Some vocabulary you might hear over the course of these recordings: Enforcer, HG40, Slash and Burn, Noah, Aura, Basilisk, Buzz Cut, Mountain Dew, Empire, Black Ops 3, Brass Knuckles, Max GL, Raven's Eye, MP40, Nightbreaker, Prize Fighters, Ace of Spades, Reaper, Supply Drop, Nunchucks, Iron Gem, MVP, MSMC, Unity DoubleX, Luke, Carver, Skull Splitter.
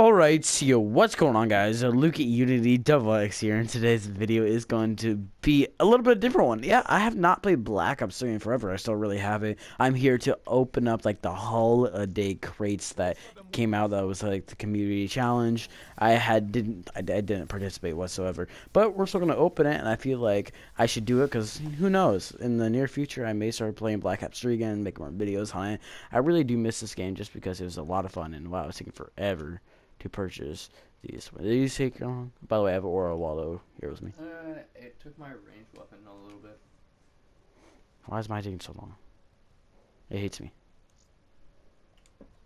Alright, so what's going on, guys? Luke at Unity DoubleX here, and today's video is going to be a little bit different one. Yeah, I have not played Black Ops 3 in forever. I still really haven't. I'm here to open up like the holiday crates that came out. That was like the community challenge. I didn't participate whatsoever, but we're still gonna open it, and I feel like I should do it because who knows? In the near future, I may start playing Black Ops 3 again, make more videos on it. I really do miss this game just because it was a lot of fun, and wow, it was taking forever to purchase these. Did you take long? By the way, I have Aura Waldo here with me. It took my range weapon a little bit. Why is my taking so long? It hates me.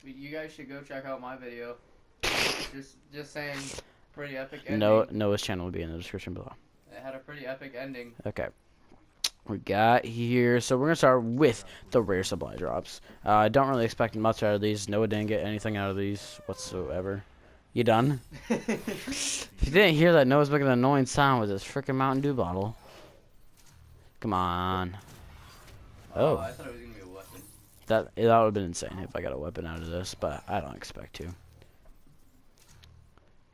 You guys should go check out my video. just saying, pretty epic ending. No, Noah's channel will be in the description below. It had a pretty epic ending. Okay. We got here, so we're gonna start with the rare supply drops. I don't really expect much out of these. Noah didn't get anything out of these whatsoever. You done? If you didn't hear that, Noah's making an annoying sound with his freaking Mountain Dew bottle. Come on. Oh. I thought it was gonna be a weapon. That would have been insane if I got a weapon out of this, but I don't expect to.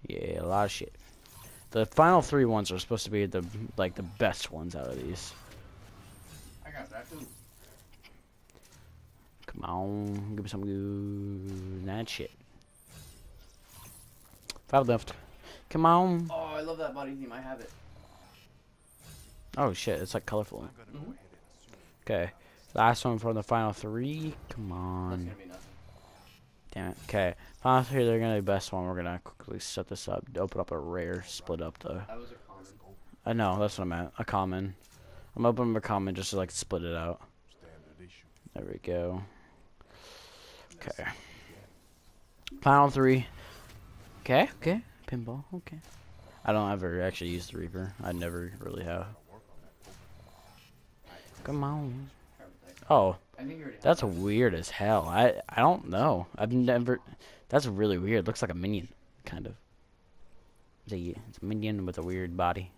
Yeah, a lot of shit. The final three ones are supposed to be the like the best ones out of these. I got that too. Come on, give me some good. That shit. 5 left. Come on. Oh, I love that body theme. I have it. Oh shit, it's like colorful. Mm-hmm. Okay, last one for the final three. Come on. That's gonna be nothing. Damn it. Okay, final three. They're gonna be the best one. We're gonna quickly set this up. Open up a rare. Split up the. That was a common. I know. That's what I meant. A common. I'm opening up a common just to like split it out. There we go. Okay. Final three. Okay. Okay. Pinball. Okay. I don't ever actually use the Reaper. I never really have. Come on. Oh. That's weird as hell. I don't know. I've never. That's really weird. Looks like a minion, kind of. It's a minion with a weird body.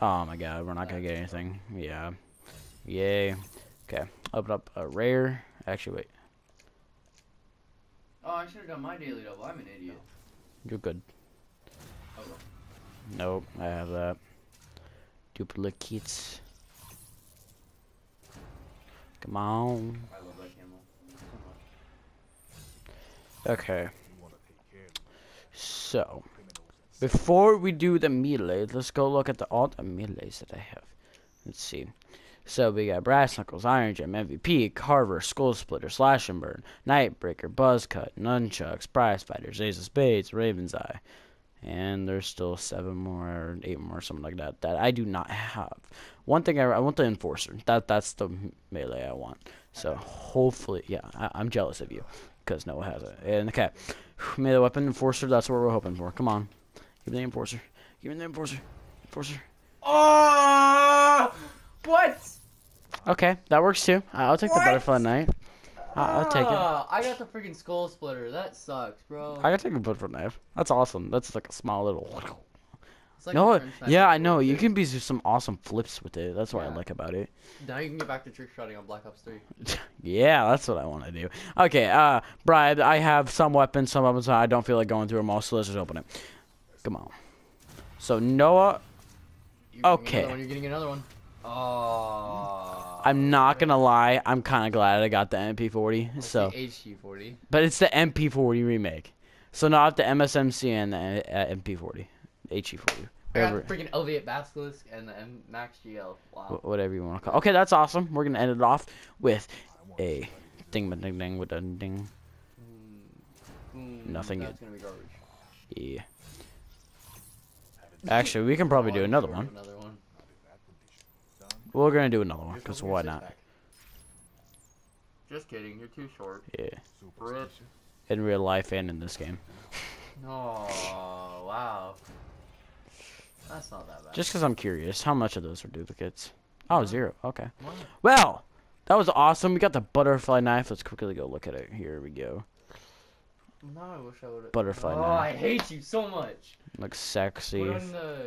Oh my god, we're not gonna get anything. Yeah. Yay. Okay. Open up a rare. Actually, wait. Oh, I should have done my daily double. I'm an idiot. You're good. Oh, well. Nope, I have that. Duplicates. Come on. I love that camel so much. Okay. So. Before we do the melee, let's go look at all the melees that I have. Let's see. So we got Brass Knuckles, Iron Gem, MVP, Carver, Skull Splitter, Slash and Burn, Nightbreaker, Buzz Cut, Nunchucks, Prize Fighters, Ace of Spades, Raven's Eye. And there's still 7 more or 8 more, something like that, that I do not have. One thing I want the Enforcer. That's the melee I want. So hopefully, yeah, I'm jealous of you because Noah has it. And okay, melee weapon, Enforcer, that's what we're hoping for. Come on. Give me the Enforcer. Give me the Enforcer. Enforcer. Oh! What? Okay, that works too. I'll take the Butterfly Knife. I'll take it. I got the freaking Skull Splitter. That sucks, bro. I gotta take a Butterfly Knife. That's awesome. That's like a small little. It's like no, yeah, I know. You can do some awesome flips with it. That's what I like about it. Now you can get back to trick shotting on Black Ops 3. Yeah, that's what I want to do. Okay, Bribe. I have some weapons. I don't feel like going through them all, so let's just open it. Come on. So Noah. Okay. You're getting another one. Oh. I'm not gonna lie. I'm kind of glad I got the MP40. It's so. The HG40. But it's the MP40 remake. So not the MSMC and the MP40. HG40. I got the freaking Elevate Basilisk and the Max GL. Wow. Whatever you want to call. Okay, that's awesome. We're gonna end it off with a ding-ba-ding-ding with a ding. Nothing good. That's gonna be garbage. Yeah. Actually, we can probably do another one. We're gonna do another one, because why not? Just kidding, you're too short. Yeah. In real life and in this game. Oh, wow. That's not that bad. Just because I'm curious, how much of those are duplicates? Oh, 0. Okay. Well, that was awesome. We got the Butterfly Knife. Let's quickly go look at it. Here we go. No, I wish I would. Butterfly knife. Oh, I hate you so much. Looks sexy.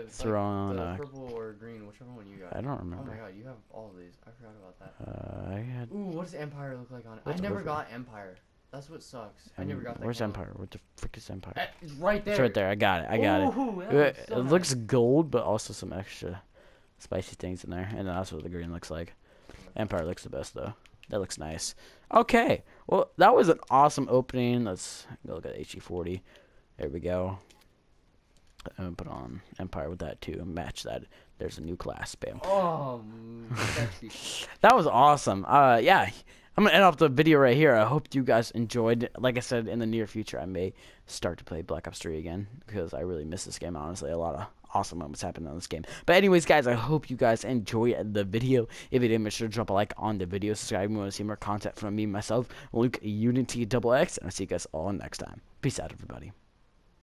Throw on the purple or green, whichever one you got. I don't remember. Oh my god, you have all of these. I forgot about that. I had. Ooh, what does Empire look like on it? I never got Empire. That's what sucks. I never got that. Where's Empire? What the frick is Empire? It's right there. It's right there. I got it. I got it. It looks gold, but also some extra spicy things in there. And that's what the green looks like. Empire looks the best, though. That looks nice. Okay. Well, that was an awesome opening. Let's go look at HG40. There we go. I'm going to put on Empire with that, too. Match that. There's a new class. Bam. Oh, that was awesome. Yeah. I'm going to end off the video right here. I hope you guys enjoyed. Like I said, in the near future, I may start to play Black Ops 3 again because I really miss this game, honestly. A lot of awesome moments happened on this game. But anyways, guys, I hope you guys enjoyed the video. If you did, make sure to drop a like on the video. Subscribe if you want to see more content from me, myself, Luke, Unity DoubleX, and I'll see you guys all next time. Peace out, everybody.